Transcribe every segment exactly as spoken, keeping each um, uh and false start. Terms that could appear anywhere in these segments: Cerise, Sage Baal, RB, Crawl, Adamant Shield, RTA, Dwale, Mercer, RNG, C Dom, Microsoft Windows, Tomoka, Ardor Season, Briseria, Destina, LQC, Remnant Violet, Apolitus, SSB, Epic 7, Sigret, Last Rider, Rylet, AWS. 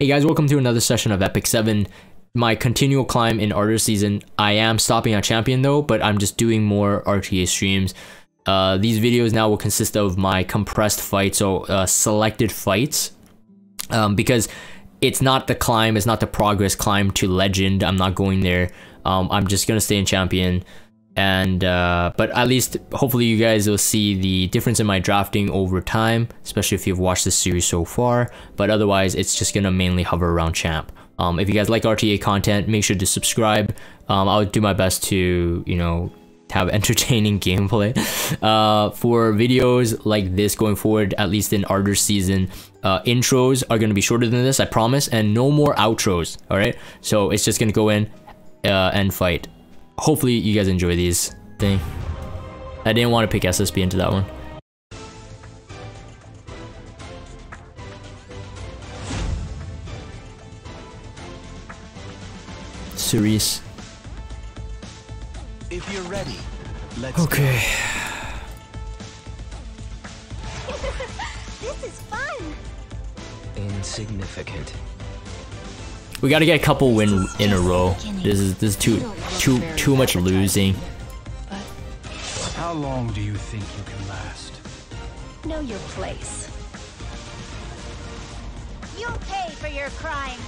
Hey guys, welcome to another session of Epic seven, my continual climb in Ardor Season. I am stopping at Champion though, but I'm just doing more R T A streams. Uh, these videos now will consist of my compressed fights, so uh, selected fights, um, because it's not the climb, it's not the progress climb to Legend. I'm not going there. Um, I'm just gonna stay in Champion, and uh, but at least hopefully you guys will see the difference in my drafting over time, especially if you've watched this series so far. But otherwise it's just gonna mainly hover around champ. Um, if you guys like R T A content, make sure to subscribe. um, I'll do my best to, you know, have entertaining gameplay uh, for videos like this going forward, at least in Ardor Season. Uh, intros are gonna be shorter than this, I promise, and no more outros. Alright, so it's just gonna go in uh, and fight. Hopefully you guys enjoy these. Thing. I didn't want to pick S S B into that one. Cerise. If you're ready, let's okay. Go. This is fun. Insignificant. We gotta get a couple win in a row. This is this is too too too much losing. How long do you think you can last? Know your place. You'll pay for your crime.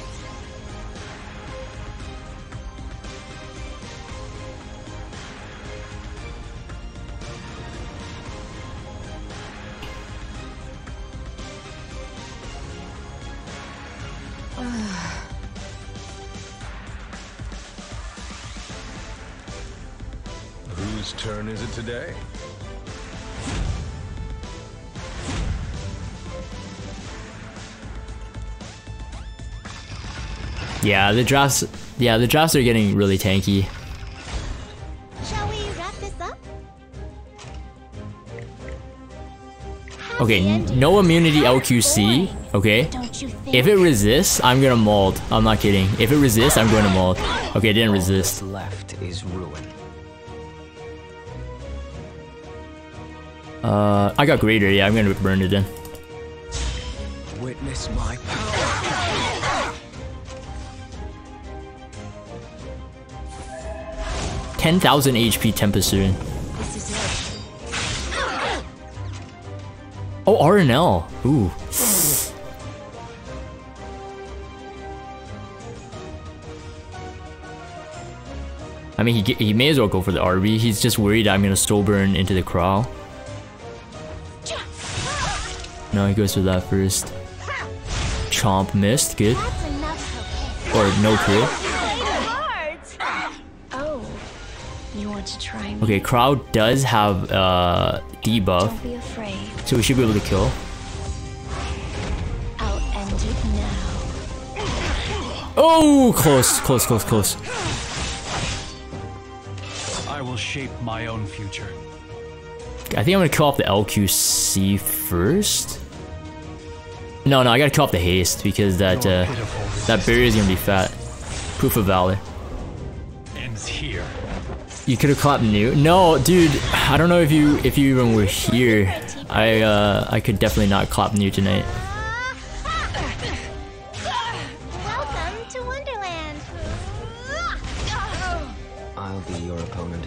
Turn is it today? Yeah, the drafts. Yeah, the drafts are getting really tanky. Shall we wrap this up? Okay, no immunity L Q C. Okay, if it resists, I'm gonna mold. I'm not kidding. If it resists, I'm going to mold. Okay, it didn't resist. Left is ruin. Uh, I got greater, yeah, I'm gonna burn it in. Witness my power. ten thousand H P Tempest soon. Oh, R N L. Ooh. I mean, he, he may as well go for the R B. He's just worried I'm gonna soul burn into the Krowl. No, he goes for that first. Chomp missed, good. Or no kill. Okay, Krowl does have uh, debuff, so we should be able to kill. Oh, close, close, close, close. I will shape my own future. I think I'm gonna kill off the L Q C first. No, no, I gotta kill off the haste because that uh, that barrier is gonna be fat. Proof of valor. Ends here. You could have clapped new. No, dude, I don't know if you if you even were here. I uh, I could definitely not clap new tonight. Welcome to Wonderland. I'll be your opponent.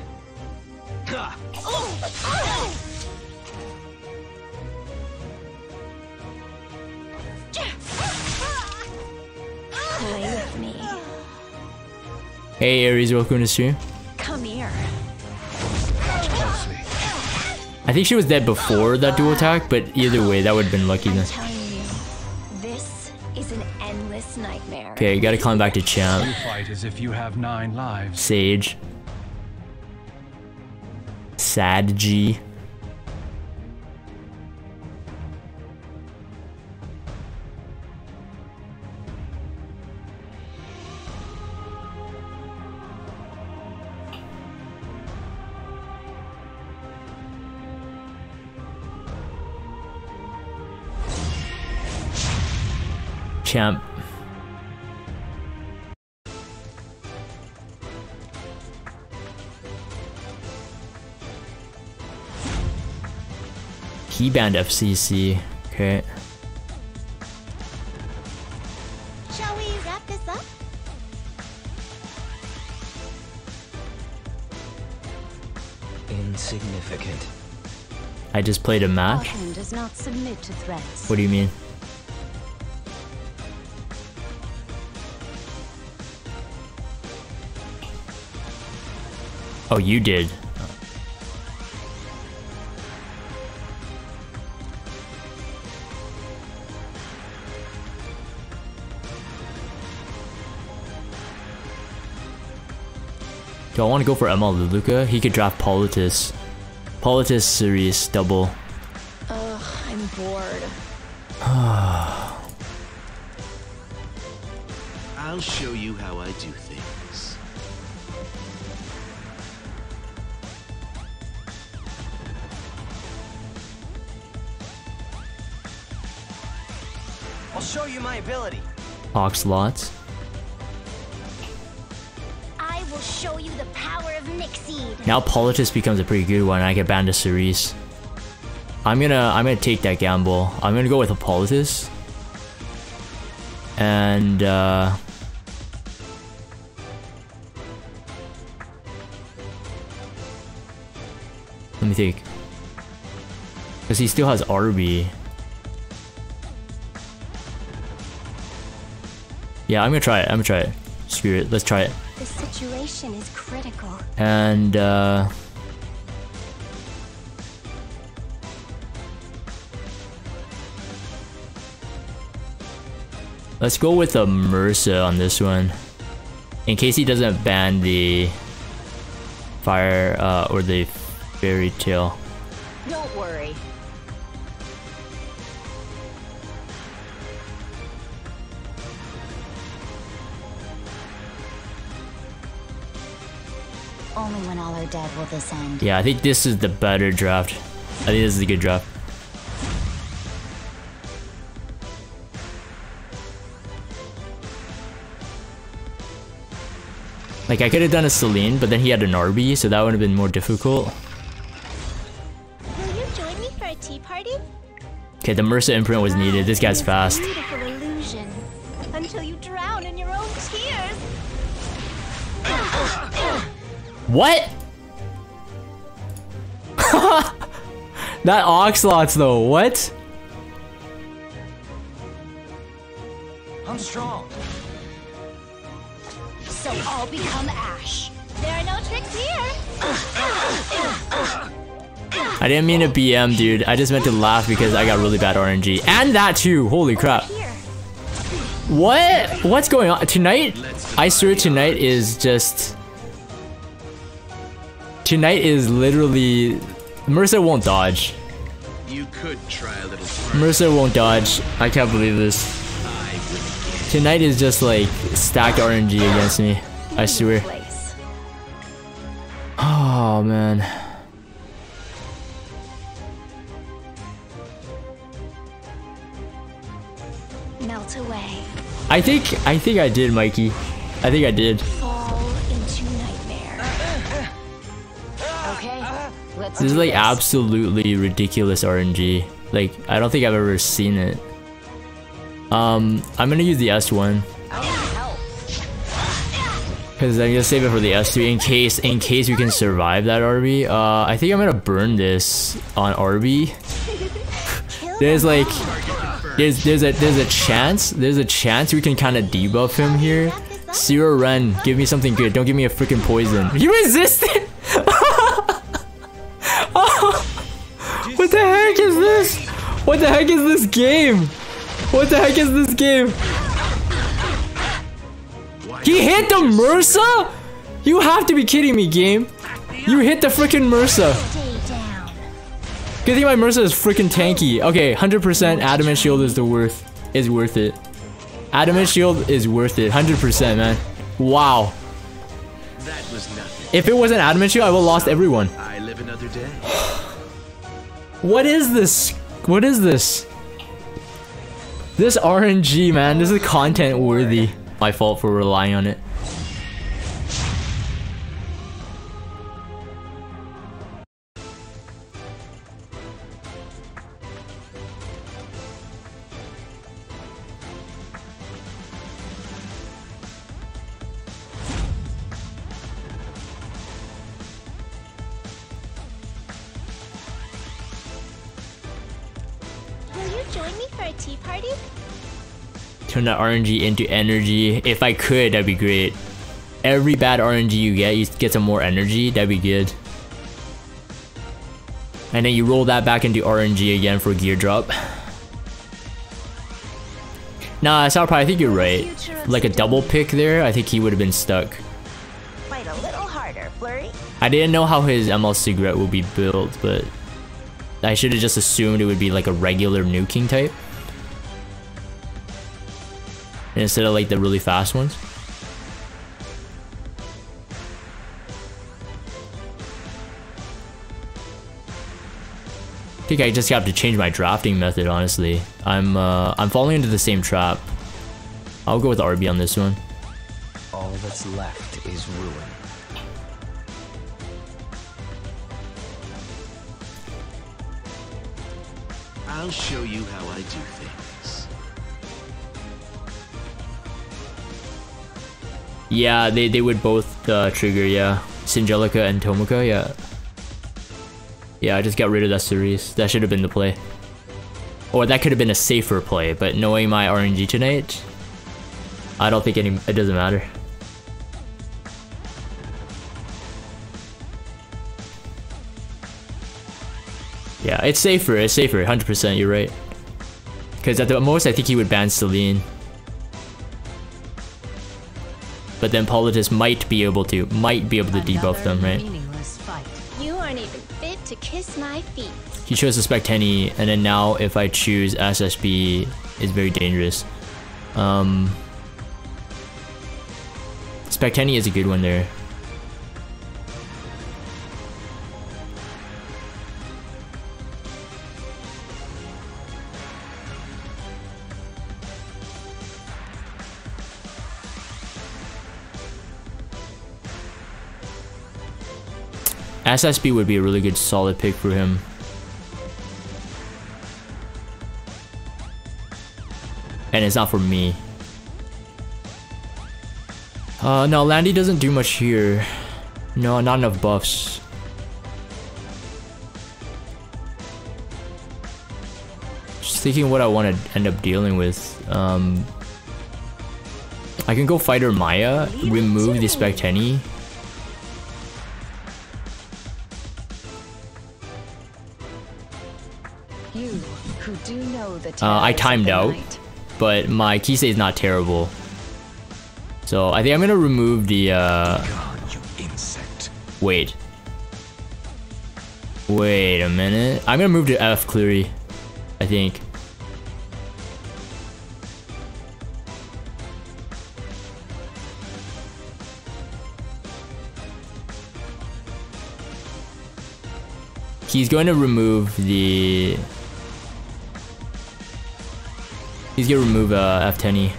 Hey Ares, welcome to stream. Come here. I think she was dead before that dual attack, but either way, that would have been lucky then. This is an endless nightmare. Okay, you gotta climb back to champ. You fight as if you have nine lives. Sage. Sad G. Champ. He banned F C C. Okay. significant. I just played a match? Does not submit to threats. What do you mean? Oh, you did. Do I want to go for M L Luka? He could draft Politis. Politis, Cerise, double. Ugh, I'm bored. I'll show you how I do things. I'll show you my ability. Ox lots. Show you the power of Nyxseed. Now Politis becomes a pretty good one. I get banned to Cerise. I'm gonna I'm gonna take that gamble. I'm gonna go with a Politis. And uh let me think. Cause he still has Arby. Yeah, I'm gonna try it. I'm gonna try it. Screw it, let's try it. The situation is critical. And uh let's go with a Mercer on this one. In case he doesn't ban the fire uh or the fairy tale. Don't worry. Only when all are dead will this end. Yeah, I think this is the better draft. I think this is a good draft. Like, I could have done a Celine, but then he had an Arby, so that would have been more difficult. Will you join me for a tea party? Okay, the Mercer imprint was needed. This guy's fast. Beautiful illusion. Until you drown in your own tears. What? That Oxlots though, what? I'm strong. So all become ash. There are no tricks here. I didn't mean to B M, dude. I just meant to laugh because I got really bad R N G. And that too, holy crap. What? What's going on? Tonight? I swear tonight is just... Tonight is literally... Mercer won't dodge. You could try a little further. Mercer won't dodge. I can't believe this. Tonight is just like stacked R N G against me. I swear. Oh man. Melt away. I think I think I did, Mikey. I think I did. This is like absolutely ridiculous R N G. Like, I don't think I've ever seen it. Um, I'm gonna use the S one. Cause I'm gonna save it for the S three in case, in case we can survive that R B. Uh, I think I'm gonna burn this on R B. There's like, there's, there's a, there's a chance, there's a chance we can kinda debuff him here. Zero Ren, give me something good. Don't give me a freaking poison. You resisted? What the heck is this? What the heck is this game? What the heck is this game? He hit the Mercer? You have to be kidding me, game. You hit the freaking Mercer. Good thing my Mercer is freaking tanky. Okay, one hundred percent Adamant Shield is the worth. Is worth it. Adamant Shield is worth it. one hundred percent, man. Wow. If it wasn't Adamant Shield, I would have lost everyone. I live another day. What is this? What is this? This R N G, man. This is content worthy. My fault for relying on it. join me for a tea party? Turn that R N G into energy. If I could, that'd be great. Every bad R N G you get, you get some more energy. That'd be good. And then you roll that back into R N G again for gear drop. Nah, Sourpie, I think you're right. Like a double pick there, I think he would have been stuck. Fight a little harder, Flurry. I didn't know how his M L Sigret would be built, but I should have just assumed it would be like a regular nuking type. Instead of like the really fast ones. I think I just have to change my drafting method, honestly. I'm uh, I'm falling into the same trap. I'll go with R B on this one. All that's left is ruin. I'll show you how I do things. Yeah, they, they would both uh, trigger, yeah. Singelica and Tomoka, yeah. Yeah, I just got rid of that Cerise. That should have been the play. Or that could have been a safer play, but knowing my R N G tonight, I don't think any, it doesn't matter. Yeah, it's safer, it's safer, one hundred percent, you're right. Because at the most, I think he would ban Celine. But then Politis might be able to, might be able to debuff them, right? To kiss my feet. He chose the Spectenny, and then now if I choose S S B, it's very dangerous. Um, Spectenny is a good one there. S S B would be a really good solid pick for him. And it's not for me. Uh, no, Landy doesn't do much here. No, not enough buffs. Just thinking what I want to end up dealing with. Um, I can go Fighter Maya, remove the Spectenny. Uh, I timed out, but my Kisei is not terrible. So I think I'm gonna remove the uh Wait. Wait a minute. I'm gonna move to F Cleary, I think. He's going to remove the He's gonna remove uh, F ten E.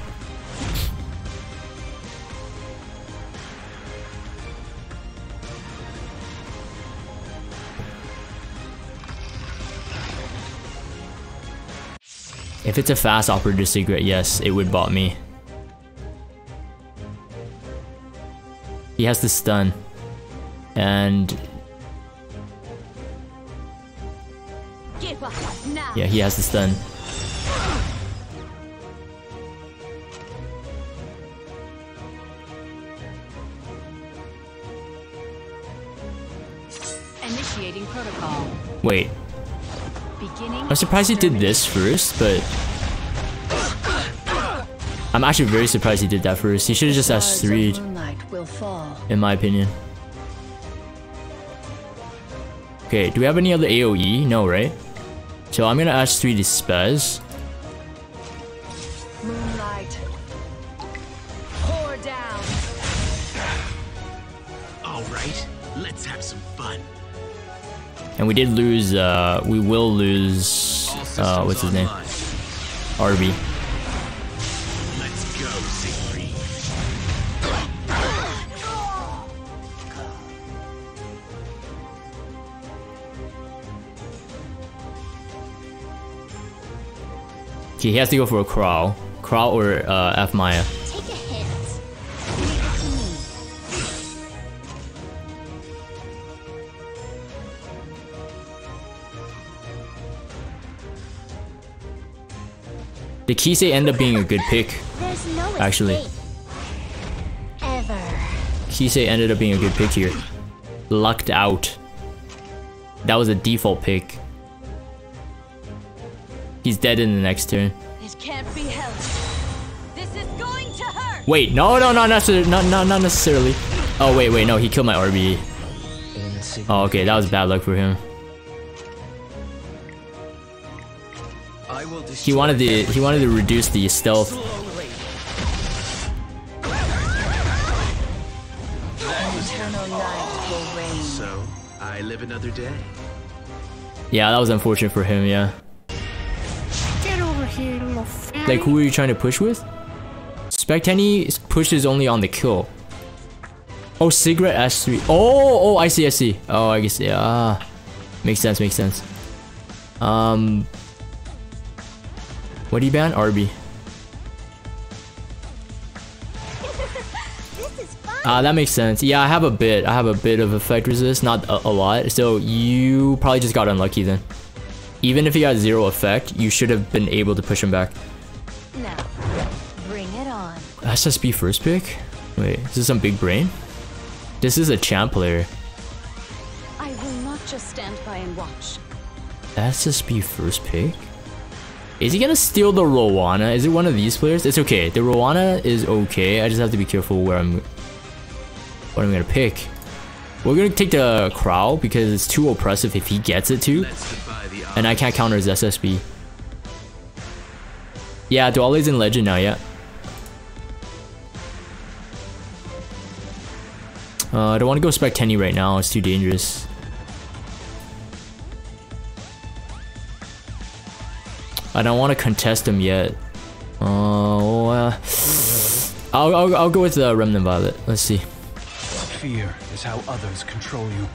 If it's a fast operator secret, yes, it would bot me. He has the stun. And yeah, he has the stun. Wait. I'm surprised he did this first, but I'm actually very surprised he did that first. He should have just S three'd, in my opinion. Okay, do we have any other A O E? No, right? So I'm gonna S three to Spez. And we did lose, uh, we will lose, uh, what's his name? Arby. Let's go, Sigrid. Okay, he has to go for a Krowl. Krowl or uh, F Maya. The Kisei ended up being a good pick, no actually. Ever. Kisei ended up being a good pick here. Lucked out. That was a default pick. He's dead in the next turn. It can't be helped. This is going to hurt. Wait, no, no, no, not, not, not necessarily. Oh, wait, wait, no, he killed my R B. Oh, okay, that was bad luck for him. He wanted to, he wanted to reduce the stealth. So I live another day. Yeah, that was unfortunate for him. Yeah. Like, who are you trying to push with? Spectenny pushes only on the kill. Oh, Sigret S three. Oh, oh, I see, I see. Oh, I guess, yeah. Ah, makes sense, makes sense. Um, what do you ban? Arby. Ah, uh, that makes sense. Yeah, I have a bit. I have a bit of effect resist, not a, a lot. So you probably just got unlucky then. Even if he got zero effect, you should have been able to push him back. Now, bring it on. S S B first pick? Wait, is this some big brain? This is a champ player. I will not just stand by and watch. S S B first pick? Is he gonna steal the Rowana? Is it one of these players? It's okay. The Rowana is okay. I just have to be careful where I'm... what I'm gonna pick. We're gonna take the Krowl because it's too oppressive if he gets it too. And I can't counter his S S B. Yeah, Dwale's in Legend now, yeah. Uh, I don't want to go Spectenny right now, it's too dangerous. I don't want to contest him yet. Uh, uh, I'll, I'll, I'll go with the uh, Remnant Violet, let's see. Fear is how others control you.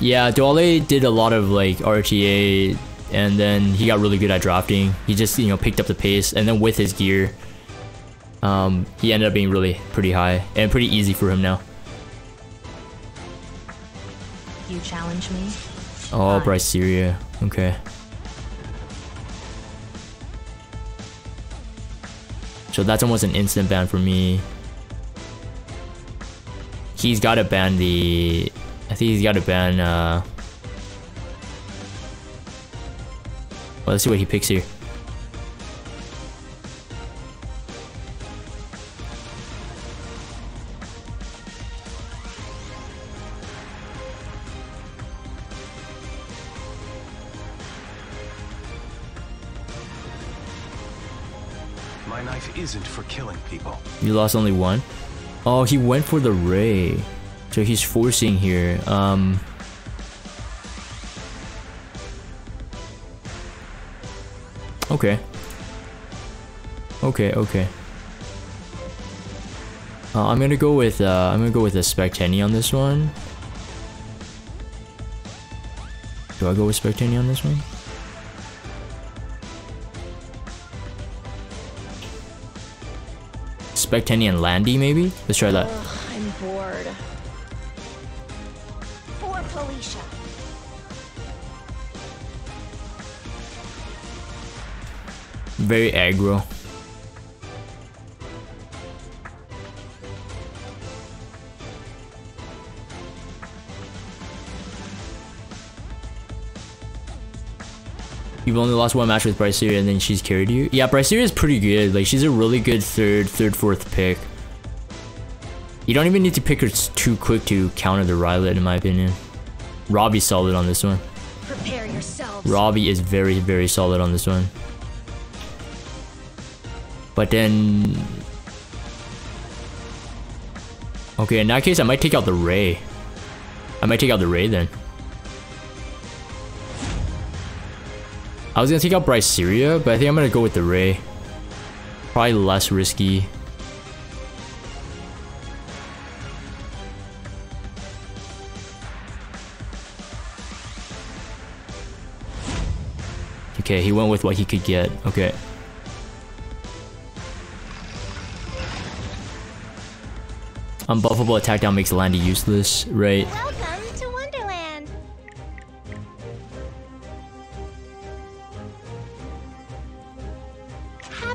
Yeah, Dwale did a lot of like R T A, and then he got really good at drafting. He just, you know, picked up the pace, and then with his gear, um, he ended up being really pretty high and pretty easy for him now. You challenge me? Oh, Briseria. Okay. So that's almost an instant ban for me. He's gotta ban the... I think he's gotta ban, uh... well, let's see what he picks here. My knife isn't for killing people. You lost only one? Oh, he went for the Ray. So he's forcing here. Um, okay. Okay, okay. Uh, I'm gonna go with uh, I'm gonna go with a Spectenny on this one. Do I go with Spectenny on this one? Spectenny and Landy, maybe? Let's try that. Ugh, I'm bored. For Felicia. Very aggro. You've only lost one match with Briseria and then she's carried you? Yeah, Briseria is pretty good. Like, she's a really good third, third, fourth pick. You don't even need to pick her too quick to counter the Rylet, in my opinion. Robbie's solid on this one. Prepare yourselves. Robbie is very, very solid on this one. But then... okay, in that case, I might take out the Ray. I might take out the Ray then. I was gonna take out Briseria, but I think I'm gonna go with the Ray. Probably less risky. Okay, he went with what he could get. Okay. Unbuffable attack down makes Landy useless, right?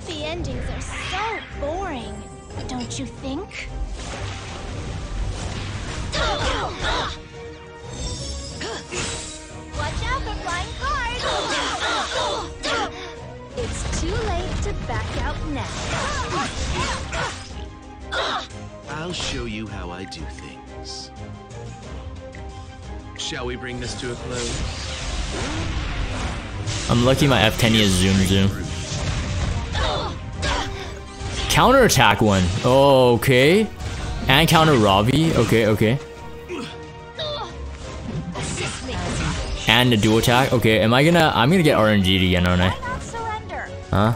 happy endings are so boring, don't you think? Watch out for flying cards! It's too late to back out now. I'll show you how I do things. Shall we bring this to a close? I'm lucky my F ten e is zoom zoom. Counterattack one. Oh, okay. And counter Ravi. Okay, okay. And the dual attack. Okay, am I gonna? I'm gonna get R N G'd again, aren't I? Huh?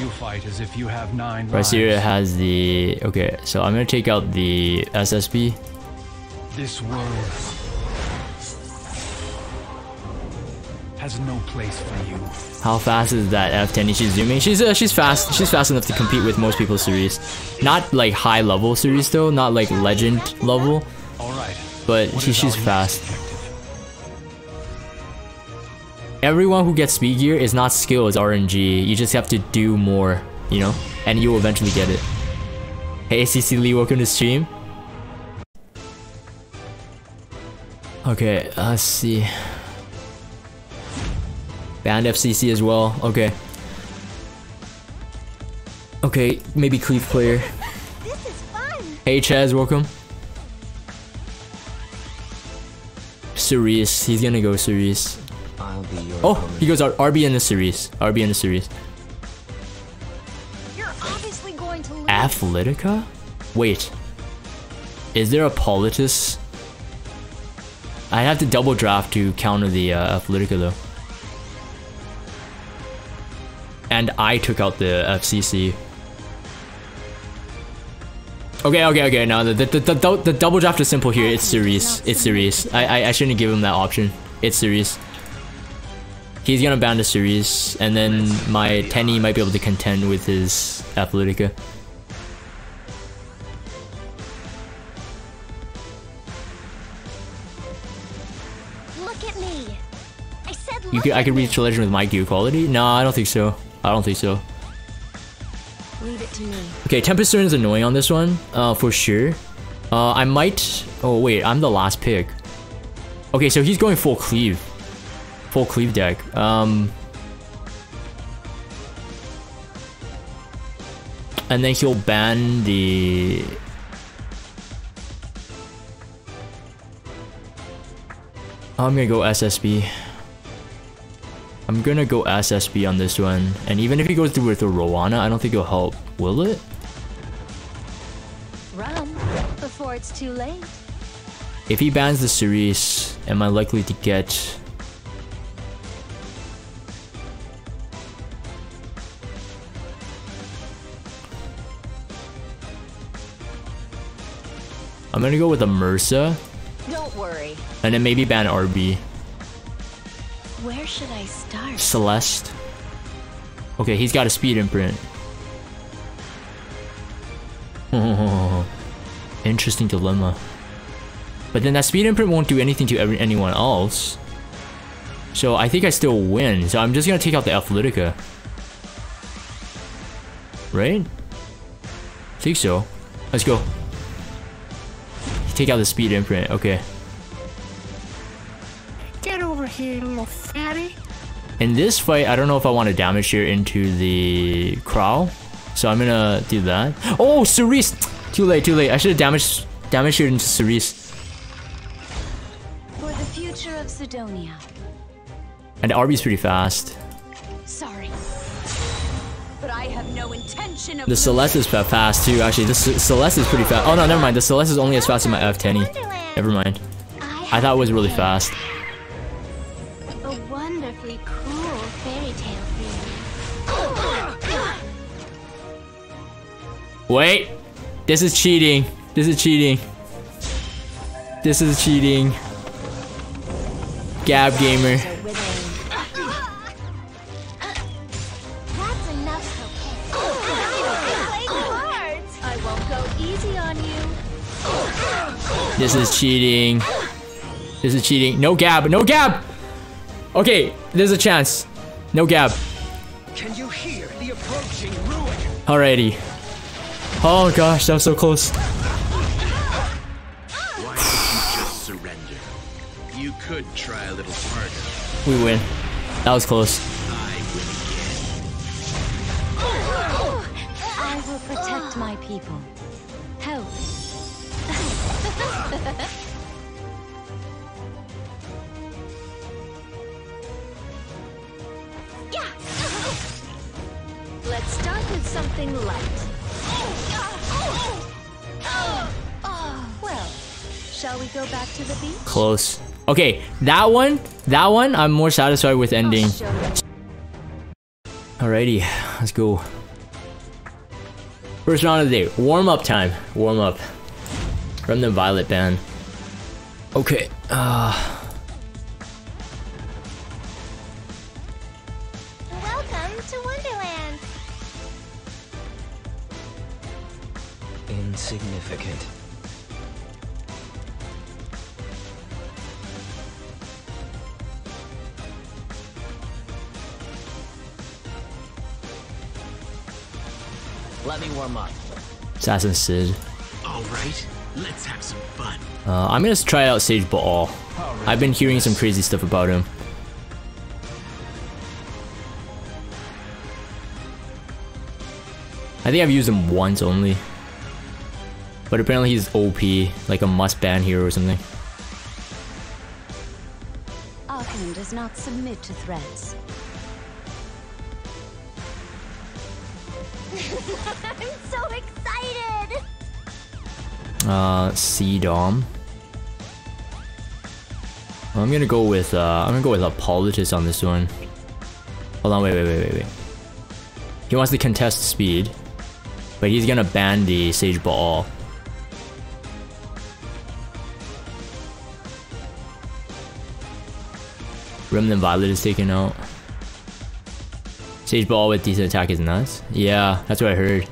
You fight as if you have nine. Briseria has the. Okay, so I'm gonna take out the S S B. This world has no place for you. How fast is that F ten e? She's zooming. She's uh, she's fast. She's fast enough to compete with most people's Cerise. Not like high level Cerise though. Not like legend level. But she, she's fast. Everyone who gets speed gear is not skill. It's R N G. You just have to do more, you know, and you will eventually get it. Hey, A C C Lee, welcome to stream. Okay, let's see. Banned F C C as well. Okay. Okay, maybe Cleave player. This is fun. Hey Chaz, welcome. Cerise, he's gonna go Cerise. I'll be your oh, opponent. He goes R B in the Cerise. R B in the Cerise. You're obviously going to lose. Athletica? Wait. Is there a Politis? I have to double draft to counter the uh, Athletica though. And I took out the F C C. Okay, okay, okay. Now the the, the, the, the double draft is simple here. It's Cerise. It's Cerise. I, I I shouldn't give him that option. It's Cerise. He's gonna ban to Cerise, and then my F ten e might be able to contend with his Athletica. Look at me. I said. You could, I could reach a legend with my gear quality. No, I don't think so. I don't think so. Leave it to me. Okay, Tempest Stern is annoying on this one, uh, for sure. Uh, I might... Oh, wait, I'm the last pick. Okay, so he's going full Cleave. Full Cleave deck. Um, and then he'll ban the... I'm gonna go S S B. I'm gonna go S S B on this one, and even if he goes through with a Rowana, I don't think it'll help. Will it? Run before it's too late. If he bans the Cerise, am I likely to get? I'm gonna go with a Mercer. Don't worry. And then maybe ban R B. Where should I start? Celeste. Okay, he's got a speed imprint. Oh, interesting dilemma. But then that speed imprint won't do anything to every, anyone else. So I think I still win. So I'm just gonna take out the Athletica. Right? I think so. Let's go. Take out the speed imprint. Okay. Get over here, little fatty. In this fight, I don't know if I want to damage here into the Krowl, so I'm gonna do that. Oh, Cerise! Too late, too late. I should have damaged damage here into Cerise. For the future of Sidonia. And Arby's pretty fast. Sorry, but I have no intention of. The Celeste is fast too. Actually, the C Celeste is pretty fast. Oh no, never mind. The Celeste is only as fast as my F ten e. Never mind. I thought it was really fast. Wait, this is cheating. This is cheating. This is cheating. Gab gamer. That's enough. I won't go easy on you. This is cheating. This is cheating. No Gab. No Gab. Okay, there's a chance. No Gab. Can you hear the approaching ruin? Alrighty. Oh gosh, that was so close. Why don't you just surrender? You could try a little harder. We win. That was close. I win again. I will protect my people. Help. Yeah. Let's start with something light. Well, shall we go back to the beach? Close. Okay, that one, that one, I'm more satisfied with ending. Alrighty, let's go. First round of the day, warm up time. Warm up. Remnant Violet ban. Okay. Uh... Welcome to Wonderland. Insignificant. Let me warm up. Assassin Sid. All right, let's have some fun. Uh, I'm gonna try out Sage Baal. Right. I've been hearing some crazy stuff about him. I think I've used him once only, but apparently he's O P, like a must ban hero or something. Arkham does not submit to threats. I'm so excited! Uh, C Dom. I'm gonna go with uh, I'm gonna go with Apolitus on this one. Hold on, wait, wait, wait, wait, wait. He wants to contest speed, but he's gonna ban the Sage Baal. Remnant Violet is taken out. Sage Baal with decent attack is nuts. Yeah, that's what I heard.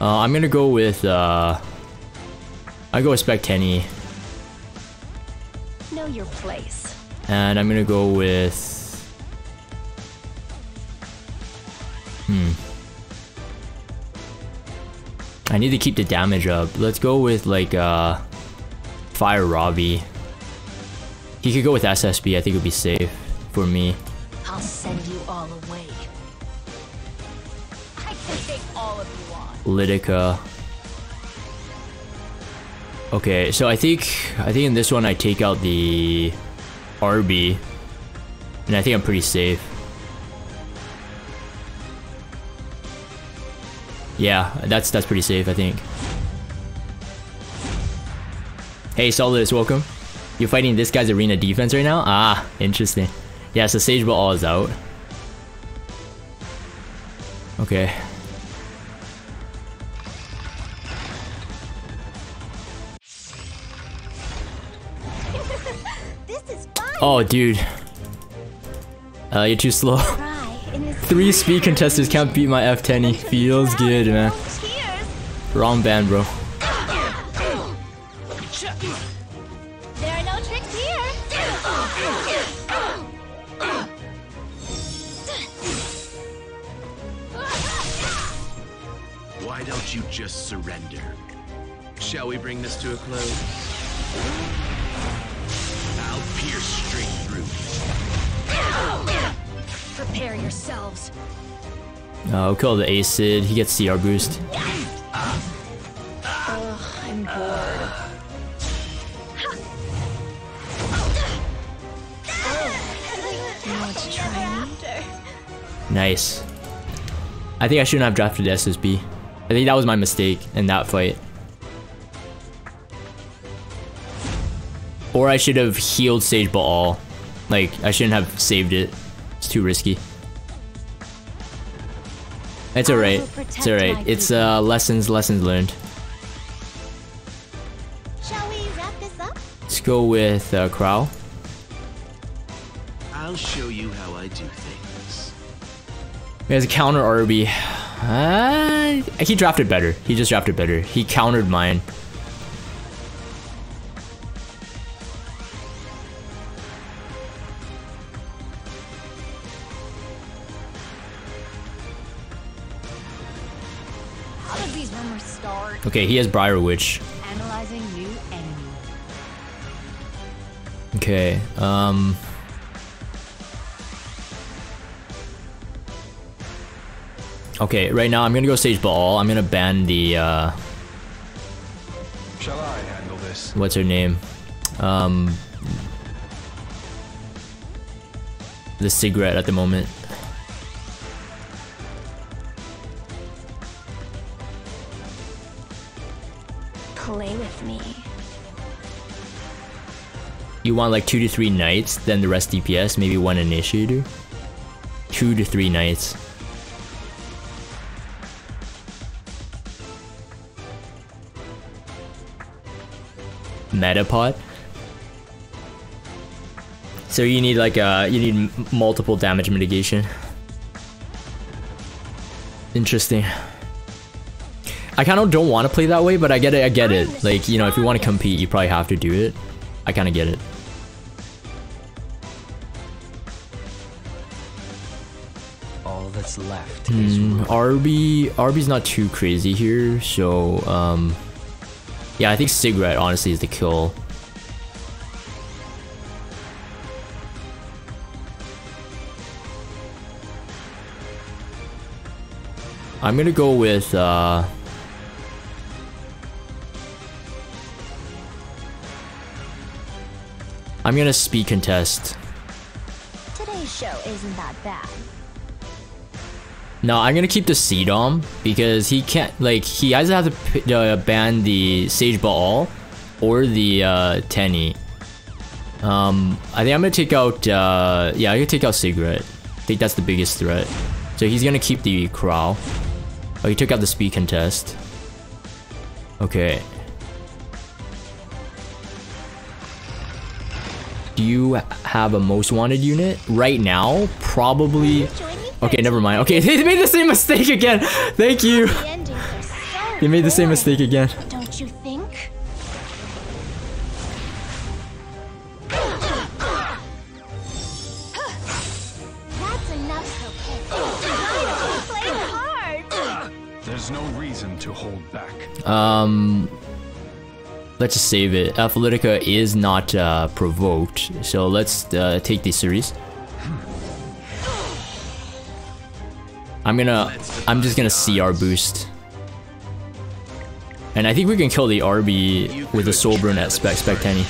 Uh, I'm gonna go with uh, I go with Spectenny. Know your place. And I'm gonna go with hmm. I need to keep the damage up. Let's go with like uh, Fire Robbie. He could go with S S B. I think it would be safe for me. I'll send you all away. I can take all of you on. Athletica. Okay, so I think I think in this one I take out the R B, and I think I'm pretty safe. Yeah, that's that's pretty safe, I think. Hey, Solidus, welcome. You're fighting this guy's arena defense right now? Ah, interesting. Yeah, so Sage Baal is out. Okay. This is fun. Oh, dude. Uh, you're too slow. Three speed contesters can't beat my F ten E. Feels good, man. Wrong band, bro. You just surrender. Shall we bring this to a close? I'll pierce straight through. Prepare yourselves. Oh, we'll kill the Acid. He gets C R boost. Uh, oh, I'm bored. Uh, oh. You want to try me? Nice. I think I shouldn't have drafted S S B. I think that was my mistake in that fight. Or I should have healed Sage Baal. Like, I shouldn't have saved it. It's too risky. It's alright. It's alright. It's uh, lessons, lessons learned. Shall we wrap this up? Let's go with uh, Krowl. I'll show you how I do things. He has a counter R B. Uh, he drafted better. He just drafted better. He countered mine. Okay, he has Briar Witch. Analyzing new enemy. Okay, um... okay, right now I'm gonna go Sage Baal. I'm gonna ban the, uh... shall I handle this? What's her name? Um... The Sigret at the moment. Play with me. You want like two to three knights, then the rest D P S, maybe one initiator? Two to three knights. Metapod? So you need like uh you need m multiple damage mitigation. Interesting. I kind of don't want to play that way, but I get it. I get it. Like, you know, if you want to compete, you probably have to do it. I kind of get it. All that's left is mm, Arby. Arby's not too crazy here, so um, yeah, I think Sigret honestly is the kill. I'm gonna go with, uh... I'm gonna speed contest. Today's show isn't that bad. No, I'm gonna keep the C Dom, because he can't, like, he either has to uh, ban the Sage Baal or the, uh, Tenny. Um, I think I'm gonna take out, uh, yeah, I'm gonna take out Sigret. I think that's the biggest threat. So he's gonna keep the Krowl. Oh, he took out the speed contest. Okay. Do you have a most wanted unit right now? Probably. Okay, never mind. Okay, they made the same mistake again. Thank you. They made the same mistake again. Don't you think? Um, let's just save it. Athletica is not uh, provoked, so let's uh, take the Cerise. I'm gonna, I'm just gonna see our boost, and I think we can kill the R B with a Soul Burn at Spec Spectenny.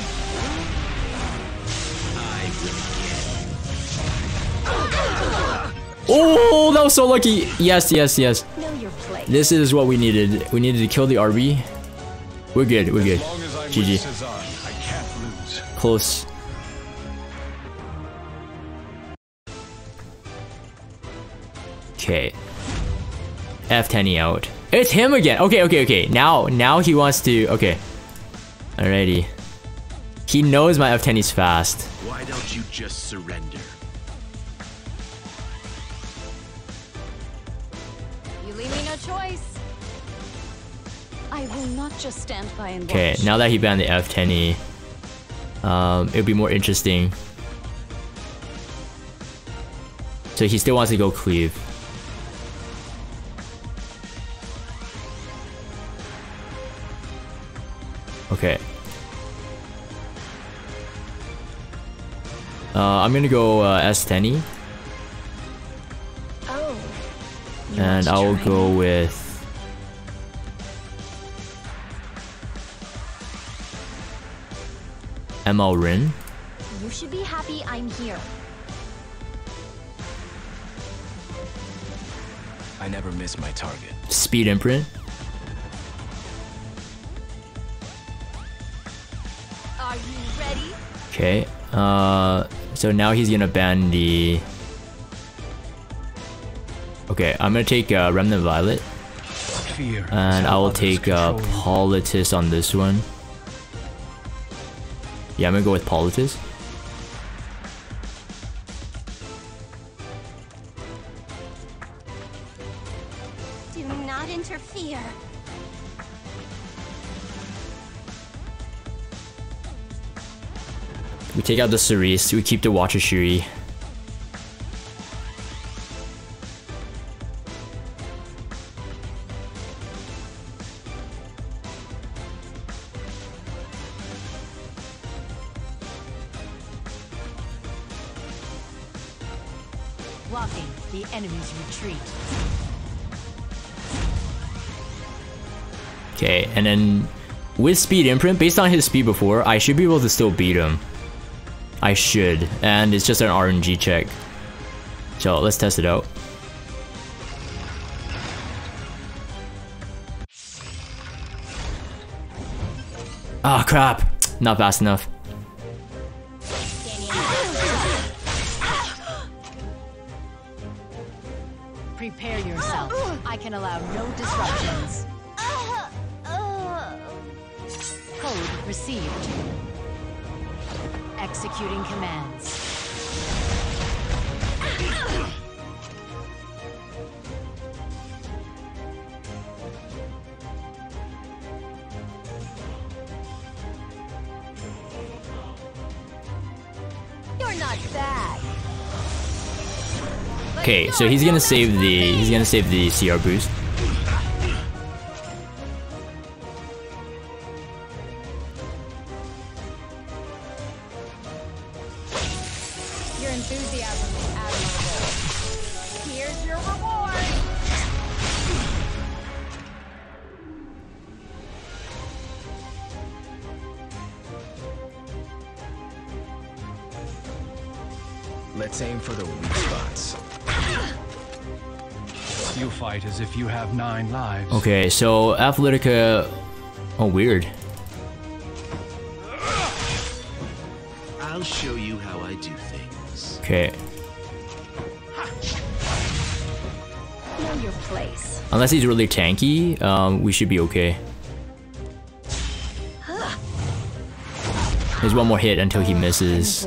Oh, that was so lucky! Yes, yes, yes. This is what we needed. We needed to kill the R B. We're good, we're good. G G. Close. Okay. F ten E out. It's him again! Okay, okay, okay. Now, now he wants to... okay. Alrighty. He knows my F ten E's fast. Why don't you just surrender? Choice. I will not just stand by and watch. Okay, now that he banned the F ten E, um, it'll be more interesting. So he still wants to go cleave. Okay. Uh, I'm gonna go uh, S ten E. And I'll go with... M L Rin. You should be happy I'm here. I never miss my target. Speed imprint. Are you ready? Okay. Uh, so now he's gonna ban the... okay, I'm gonna take uh, Remnant Violet, and I will take uh, Politis on this one. Yeah, I'm gonna go with Politis. Do not interfere. We take out the Cerise. We keep the Watcher Schuri. blocking the enemy's retreat. Okay, and then with speed imprint, based on his speed before, I should be able to still beat him. I should, and it's just an R N G check. So let's test it out. Ah, oh, crap! Not fast enough. Prepare yourself. I can allow no disruptions. Code received. Executing commands. You're not bad. Okay, so he's gonna save the he's gonna save the C R boost. Let's aim for the weak spots. You fight as if you have nine lives. Okay, so Athletica. Oh, weird. I'll show you how I do things. Okay. Know your place. Unless he's really tanky, um, we should be okay. There's one more hit until he misses.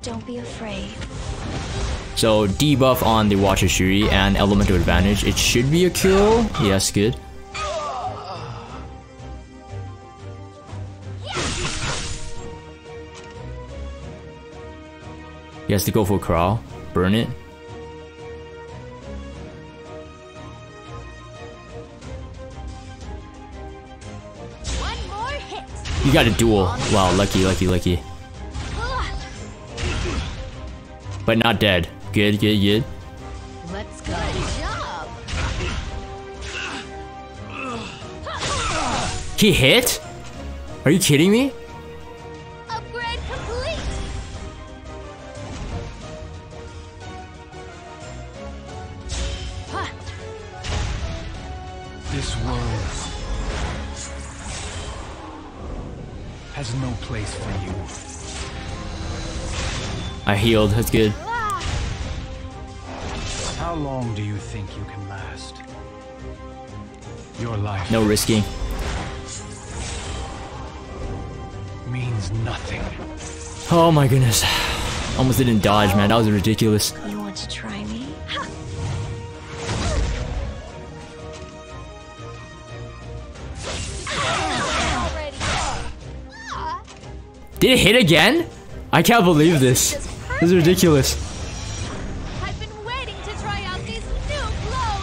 Don't be afraid. So debuff on the Watcher Schuri and elemental advantage. It should be a kill. Yes, good. He has to go for Krowl. Burn it. One more hit. You got a duel. Wow, lucky, lucky, lucky. But not dead. Good, good, good. Let's go. Good job. He hit? Are you kidding me? Upgrade complete. Huh. This world has no place for you. I healed, that's good. How long do you think you can last? Your life. No risking. Means nothing. Oh my goodness. Almost didn't dodge, man. That was ridiculous. You want to try me? Did it hit again? I can't believe this. This is ridiculous. I've been waiting to try out these new blows.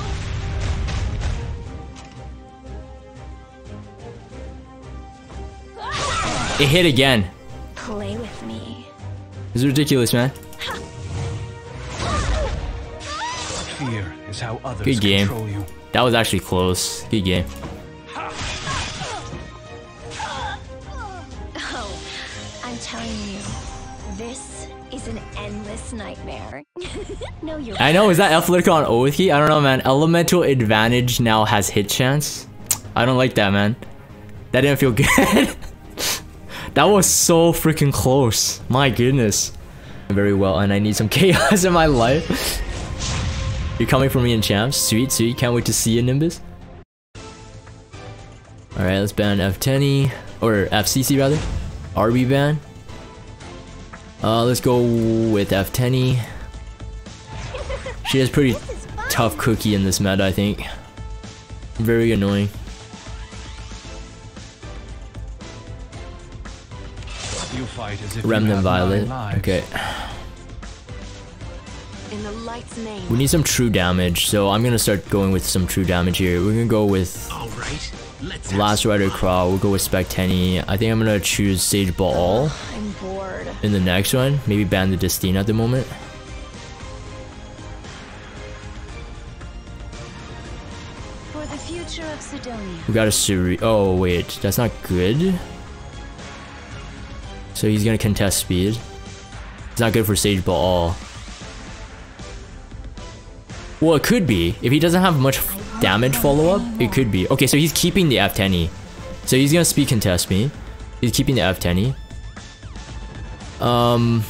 It hit again. Play with me. This is ridiculous, man. Fear is how others Good game. Control you. That was actually close. Good game. Oh, I'm telling you. This is an endless nightmare. No, you're I know, is that Athletica on Oathi? I don't know, man. Elemental advantage now has hit chance. I don't like that, man. That didn't feel good. That was so freaking close. My goodness. Very well, and I need some chaos in my life. You're coming for me in champs. Sweet, sweet. Can't wait to see you, Nimbus. Alright, let's ban F ten E. Or F C C, rather. R B ban. Uh, let's go with F ten E. She has pretty tough cookie in this meta, I think. Very annoying. You fight as if Remnant Violet. Okay. In the light's name. We need some true damage, so I'm gonna start going with some true damage here. We're gonna go with All right, let's Last Rider Crawl. We'll go with Spectenny. I think I'm gonna choose Sage Baal. I'm bored. In the next one, maybe ban the Destina at the moment. We got a Cerise. Oh wait, that's not good. So he's gonna contest speed. It's not good for Sage Baal. Well, it could be. If he doesn't have much damage follow up, it could be. Okay, so he's keeping the F ten E. So he's gonna speed contest me. He's keeping the F ten E. Um.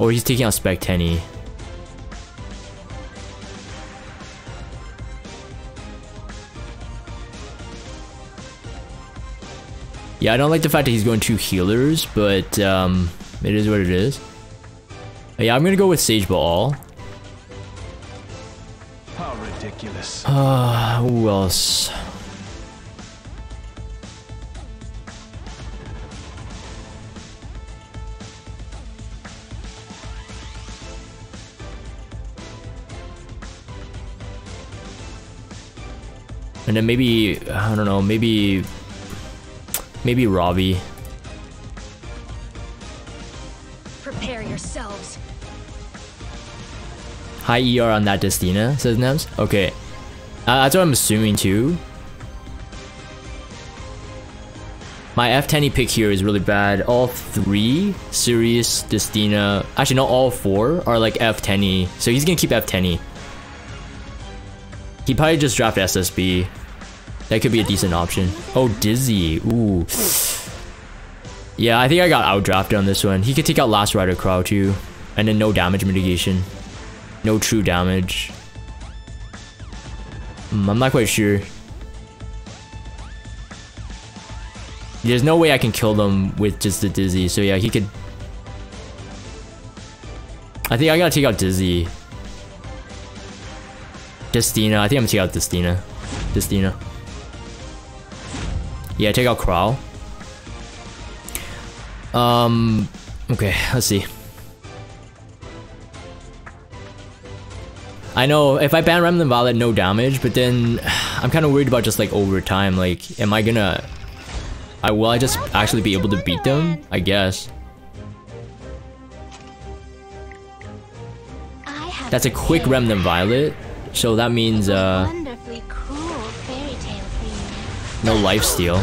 Oh, he's taking out Spectenny. Yeah, I don't like the fact that he's going two healers, but um, it is what it is. But yeah, I'm gonna go with Sage Baal. How ridiculous! Ah, uh, who else? And then maybe, I don't know, maybe, maybe Robbie. Prepare yourselves. High E R on that Destina, says Nems. Okay, uh, that's what I'm assuming too. My F ten E pick here is really bad. All three, Sirius, Destina, actually not all four, are like F ten E. So he's gonna keep F ten E. He probably just dropped S S B. That could be a decent option. Oh, Dizzy. Ooh. Yeah, I think I got outdrafted on this one. He could take out Last Rider Krowl too. And then no damage mitigation. No true damage. Mm, I'm not quite sure. There's no way I can kill them with just the Dizzy. So yeah, he could... I think I gotta take out Dizzy. Destina. I think I'm gonna take out Destina. Destina. Yeah, take out Krowl. Um. Okay, let's see. I know if I ban Remnant Violet, no damage, but then I'm kind of worried about just like over time. Like, am I gonna? I will. I just actually be able to beat them? I guess. That's a quick Remnant Violet. So that means uh no lifesteal.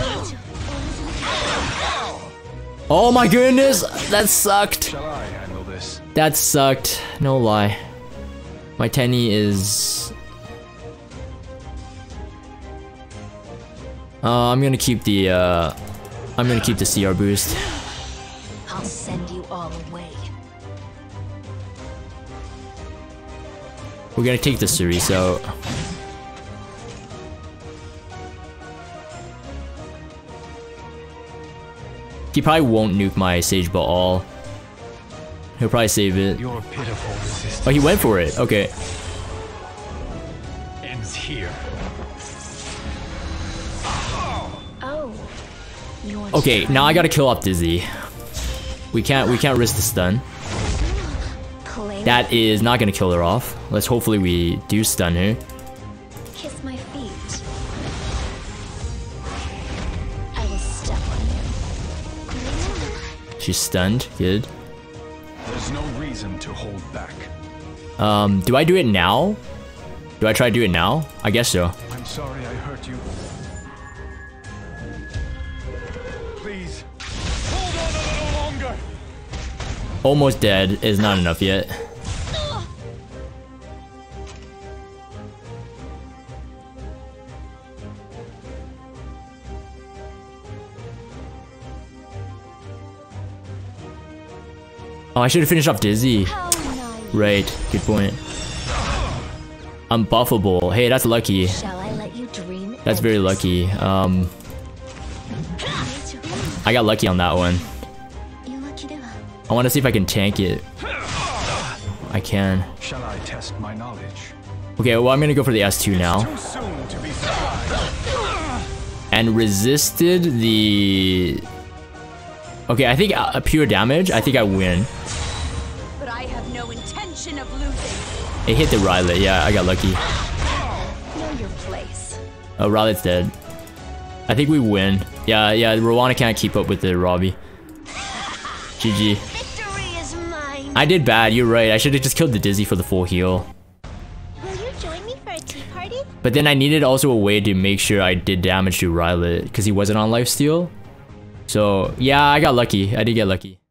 Oh my goodness, that sucked. That sucked, no lie. My F ten E is uh, I'm gonna keep the uh I'm gonna keep the C R boost. I'll send you all away. We're gonna take the Cerise out. He probably won't nuke my Sage Baal. He'll probably save it. Oh, he went for it. Okay. Ends here. Okay, now I gotta kill off Dizzy. We can't. We can't risk the stun. That is not gonna kill her off. Let's hopefully we do stun her. Kiss my feet. I will step on you. She's stunned. Good. There's no reason to hold back. Um, do I do it now? Do I try to do it now? I guess so. I'm sorry I hurt you. Please. Hold on a little longer. Almost dead is not enough yet. Oh, I should have finished off Dizzy. Right, good point. Unbuffable. Hey, that's lucky. That's very lucky. Um, I got lucky on that one. I want to see if I can tank it. I can. Shall I test my knowledge? Okay, well I'm gonna go for the S two now. And resisted the... Okay, I think uh, pure damage, I think I win. But I have no intention of losing. It hit the Rylet, yeah, I got lucky. Know your place. Oh, Rylet's dead. I think we win. Yeah, yeah, Rowana can't keep up with the Robbie. G G. Victory is mine. I did bad, you're right. I should have just killed the Dizzy for the full heal. Will you join me for a tea party? But then I needed also a way to make sure I did damage to Rylet because he wasn't on lifesteal. So yeah, I got lucky. I did get lucky.